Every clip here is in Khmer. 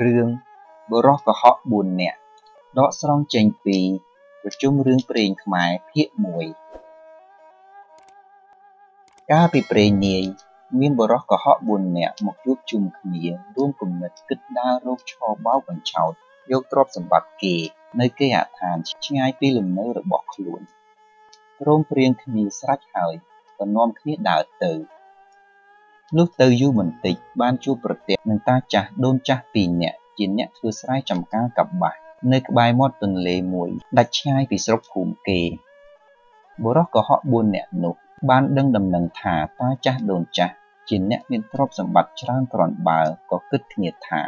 រឿង បរោះ កុហក 4 នាក់ ដក ស្រង់ ចេញ ពី ប្រជុំ រឿង ព្រេង ខ្មែរ ភាគ 1 កាល ពី ព្រេង នាយ មាន បរោះ កុហក 4 នាក់ មក ជួប ជុំ គ្នា រួម គំនិត គិត ដារ រោគ ឆោ បោ បញ្ឆោត យក ទ្រព្យ សម្បត្តិ គេ នៅ គេ អាឋាន ឆ្ងាយ ពី លំនៅ របស់ ខ្លួន រោម ព្រៀង គ្នា ស្រេច ហើយ ក៏នាំ គ្នា ដើរ ទៅ នោះទៅយូរបន្តិច បានជួបប្រទះនឹងតាចាស់ ដូនចាស់ 2 នាក់ ជាអ្នកធ្វើស្រែចម្ការ កប្បាស នៅក្បែរមាត់ទន្លេមួយ ដាច់ឆ្ងាយពីស្រុកភូមិគេ បរោះកុហក 4 នាក់ នោះ បានដឹងដំណឹងថា តាចាស់ ដូនចាស់ ជាអ្នកមានទ្រព្យសម្បត្តិ ច្រើនគ្រាន់បើ ក៏គិតគ្នាថា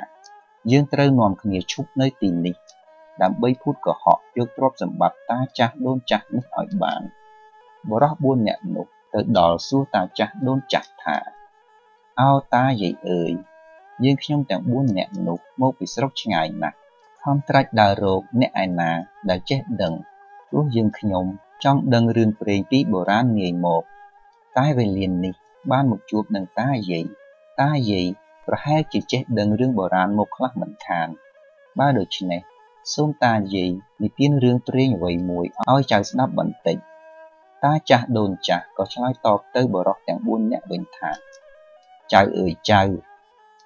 យើងត្រូវនាំគ្នាឈប់នៅទីនេះ ដើម្បីភូតកុហក យកទ្រព្យសម្បត្តិ តាចាស់ ដូនចាស់ នេះ ឲ្យបាន បរោះ 4 នាក់ នោះ ទៅដល់ សួរតាចាស់ ដូនចាស់ ថា អោតាយាយអើយ យើងខ្ញុំទាំង 4 នាក់ នោះ មកពីស្រុកឆ្ងាយណាស់ ខំត្រាច់ដើររកអ្នកឯណា ដែលចេះដឹង ព្រោះ យើងខ្ញុំ ចង់ដឹង រឿងព្រេង ពី បុរាណងាយមក តែវេលានេះ បានមកជួប នឹង តាយាយ តាយាយ ប្រហែល ជា ចេះដឹង រឿង បុរាណមក ខ្លះ មិន ខាន បើ ដូច្នេះ សូម តាយាយ និទាន រឿង ព្រេង អ្វី មួយ ឲ្យ ចៅ ស្ដាប់ បន្តិច តាចាស់ ដូនចាស់ ក៏ ឆ្លើយ តប ទៅ បរោះ ទាំង 4 នាក់ វិញ ថា ចៅអើយចៅ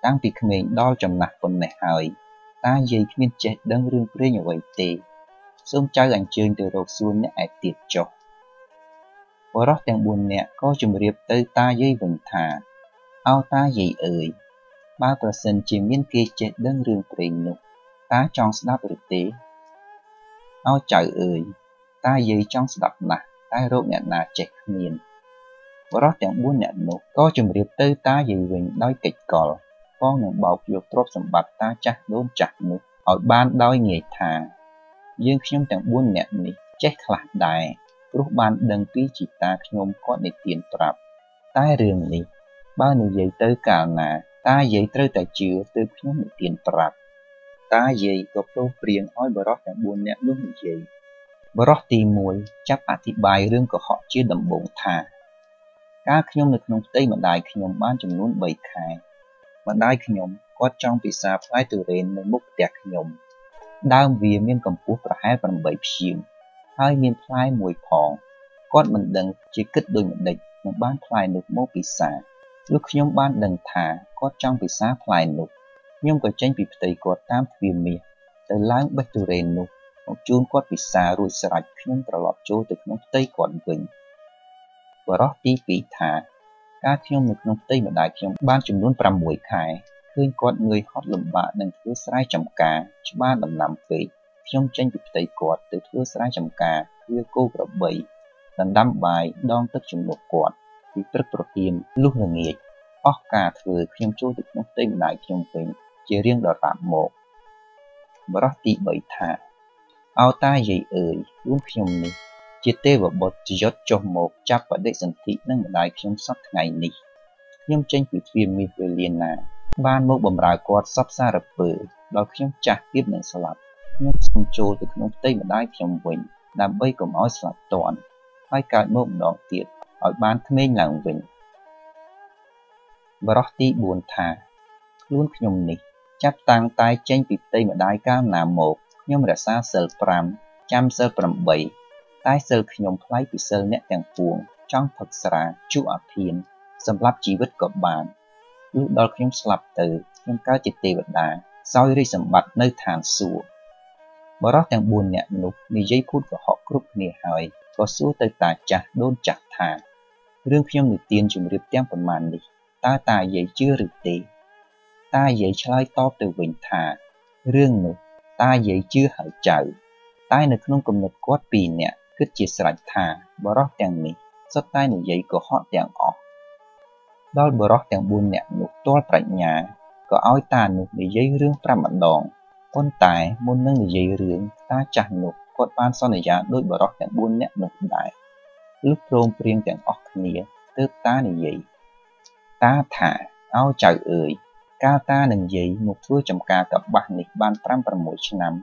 តាំងពីក្មេង ដល់ចំណាស់ ប៉ុណ្ណេះ ហើយ តាយាយ គ្មាន ចេះដឹង រឿង ព្រេង អ្វី ទេ សូម ចៅ អញ្ជើញ ទៅ រក សួន អ្នក ឯ ទៀត ចុះ បរោះ ទាំង 4 នាក់ ក៏ ជម្រាប ទៅ តាយាយ វិញ ថា អោតាយាយ អើយ បើ ប្រសិន ជា មាន គេ ចេះដឹង រឿង ព្រេង នោះ តា ចង់ ស្ដាប់ ឬ ទេ អោចៅ អើយ តាយាយ ចង់ ស្ដាប់ ណាស់ តែ រក អ្នក ណា ចេះ គ្មាន បរោះ ទាំង 4 នាក់ នោះ ក៏ ជម្រាប ទៅ តាយាយ វិញ ដោយ កិច្ចកល ផង នឹង បោក យក ទ្រព្យសម្បត្តិ តាចាស់ ដូនចាស់ នោះ ឲ្យ បាន ដោយ ងាយ ថា យើង ខ្ញុំ ទាំង 4 នាក់ នេះ ចេះ ខ្លះ ដែរ ព្រោះ បាន ដឹង ពី ជីតា ខ្ញុំ គាត់ និទាន ប្រាប់ តែ រឿង នេះ បើ និយាយ ទៅ កាល ណា តាយាយ ត្រូវ តែ ជឿ ទើប ខ្ញុំ និទាន ប្រាប់ តាយាយ ក៏ ព្រម ព្រៀង ឲ្យ បរោះ ទាំង 4 នាក់ នោះ និយាយ បរោះ ទី 1 ចាប់ អធិប្បាយ រឿង កុហក ជា ដំបូង ថា ការខ្ញុំនៅក្នុងផ្ទៃម្ដាយខ្ញុំ បាន ចំនួន 3 ខែ ម្ដាយខ្ញុំ គាត់ ចង់ ពិសា ផ្លែ ទុរេន នៅ មុខ ផ្ទះ ខ្ញុំ ដើម វា មាន កម្ពស់ ប្រហែល 8 ព្យាម ហើយ មាន ផ្លែ មួយ ផង គាត់ មិន ដឹង ជា គិត ដោយ ម្ដេច នឹង បាន ផ្លែ នោះ មក ពិសា លោក ខ្ញុំ បាន ដឹង ថា គាត់ ចង់ ពិសា ផ្លែ នោះ ខ្ញុំ ក៏ ចេញ ពី ផ្ទៃ គាត់ តាម ទ្វារ មាស ទៅ ឡើង បេះ ទុរេន នោះ មក ជូន គាត់ ពិសា រួច ស្រេច ខ្ញុំ ត្រឡប់ ចូល ទៅ ក្នុង ផ្ទៃ គាត់ វិញ បរោះ ទី 2 ថា ការខ្ញុំនៅក្នុងផ្ទៃម្ដាយខ្ញុំ បាន ចំនួន 6 ខែ ឃើញ គាត់ ងើយ ហត់ លំបាក នឹង ធ្វើ ស្រែចម្ការ ច្បារ ដំណាំ ពេក ខ្ញុំ ចេញ ពី ផ្ទៃ គាត់ ទៅ ធ្វើ ស្រែចម្ការ វា គោ ក្របី ដណ្ដាំ បាយ ដង ទឹក ជំនួស គាត់ ពី ព្រឹក ប្រហៀម លុះ ល្ងាច អស់ ការ ធ្វើ ខ្ញុំ ចូល ទៅ ក្នុង ផ្ទៃ ម្ដាយ ខ្ញុំ វិញ ជា រៀង ដល់ រ៉ាប់ មក បរោះ ទី 3 ថា អោតាយាយ អើយ ខ្លួន ខ្ញុំ នេះ ជាទេវបុត្រយត់ចុះមក ចាប់បដិសន្ធិ នឹង ម្ដាយខ្ញុំ សពថ្ងៃនេះ ខ្ញុំ ចេញ ពី ទ្វារមាស វេលាណា បាន មក បម្រើ គាត់ សពសារពើ ដល់ ខ្ញុំ ចាស់ ទៀត នឹង ស្លាប់ ខ្ញុំ សូម ចូល ទៅ ក្នុង ផ្ទៃ ម្ដាយខ្ញុំ វិញ ដើម្បី កុំ ឲ្យ ស្លាប់ តាន់ ហើយ កើត មក ម្ដង ទៀត ឲ្យ បាន ក្មេង ឡើង វិញ បរោះ ទី 4 ថា ខ្លួន ខ្ញុំ នេះ ចាប់ តាំង តែ ចេញ ពី ផ្ទៃ ម្ដាយ កាល ណា មក ខ្ញុំ រក្សា សិល 5 ចាំ សិល 8 តែសិលខ្ញុំផ្លៃពីសិលអ្នកទាំងពួងចង់ផឹកស្រាជក់អាភៀនសម្រាប់ជីវិតក៏បានលុះដល់ខ្ញុំស្លាប់ទៅខ្ញុំកើតជាទេវតាសោយរាជសម្បត្តិនៅឋានសួគ៌បរោះទាំង 4 នាក់នោះនិយាយកូតកុហកគ្រប់គ្នា ហើយក៏សួរទៅតាចាស់ដូនចាស់ថា រឿងខ្ញុំនិទានជម្រាបទាំងប៉ុន្មាននេះ តើតាយាយជឿឬទេ តាយាយឆ្លើយតបទៅវិញថា រឿងនោះ តាយាយជឿហើយចៅ តែនៅក្នុងគំនិតគាត់ 2 នាក់ គិតជាស្រេចថា បរោះ ទាំងនេះ សុទ្ធតែនិយាយកុហក ទាំងអស់ ដល់ បរោះ ទាំង 4 នាក់ នោះ ទាល់ ប្រាជ្ញា ក៏ ឲ្យ តានោះ និយាយ រឿង 5 ម្ដង ប៉ុន្តែ មុន នឹង និយាយ រឿង តាចាស់ នោះ គាត់ បាន សន្យា ដោយ បរោះ ទាំង 4 នាក់ នោះ ដែរ លុះ ព្រម ព្រៀង ទាំង អស់ គ្នា ទើប តានិយាយ តាថា អោចៅ អើយ កាល តានឹងយាយ មក ធ្វើ ចម្ការ កប្បាស នេះ បាន 5 6 ឆ្នាំ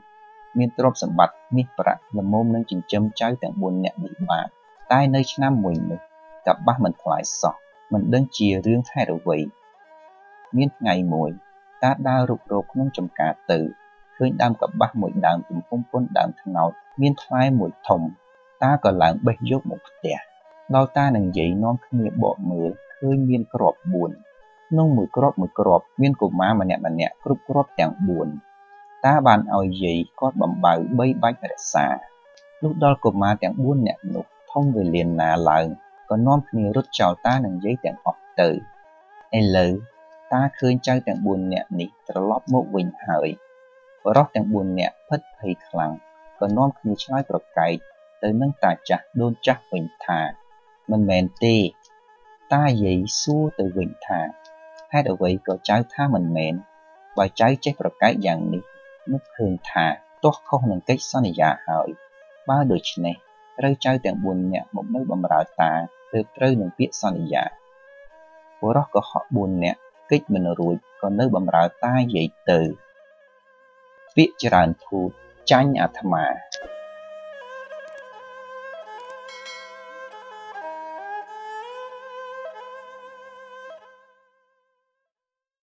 មានទ្រព្យសម្បត្តិ មាសប្រាក់ លំមុំ នឹង ចិញ្ចឹម ចៅ ទាំង 4 នាក់ នេះ បាន តែ នៅ ឆ្នាំ 1 នេះ កប្បាស មិន ថ្លៃសោះ មិន ដឹង ជា រឿង ហេតុអ្វី មាន ថ្ងៃ មួយ តាដើររុករកក្នុងចំការទៅឃើញដើមកប្បាសមួយដើមទំពុំពុនដើមថ្នោតមានផ្លែមួយធំតាក៏ឡើងបេះយកមកផ្ទះដល់តានឹងយាយនាំគ្នាបកមើលឃើញមានគ្រាប់4ក្នុងមួយគ្រាប់មានកុមារម្នាក់គ្រប់គ្រាប់ទាំង4តាបានឲ្យយាយគាត់បំបៅ3បាច់រក្សានោះដល់កុមារទាំង4នាក់នោះធំវេលាណាឡើងក៏នាំគ្នារត់ចោលតានឹងយាយទាំងអស់ទៅឥឡូវតាឃើញចៅទាំង4នាក់នេះត្រឡប់មកវិញហើយបរិសទាំង4នាក់ភិតភ័យខ្លាំងក៏នាំគ្នាឆ្លើយប្រកែកទៅនឹងតាចាស់ដូនចាស់វិញថាមិនមែនទេតាយាយសួរទៅវិញថាហេតុអ្វីក៏ចៅថាមិនមែនបើចៅចេះប្រកែកយ៉ាងនេះនោះឃើញថាទោះខុសនឹងកិច្ចសន្យាហើយបើដូច្នេះត្រូវចៅទាំង4នាក់មកនៅបម្រើតាទើបត្រូវនឹងពាក្យសន្យាបុរសក៏ហក់4នាក់កិច្ចមិនរួចក៏នៅបម្រើតាយាយទៅពាក្យច្រើនធូតចាញ់អាត្មា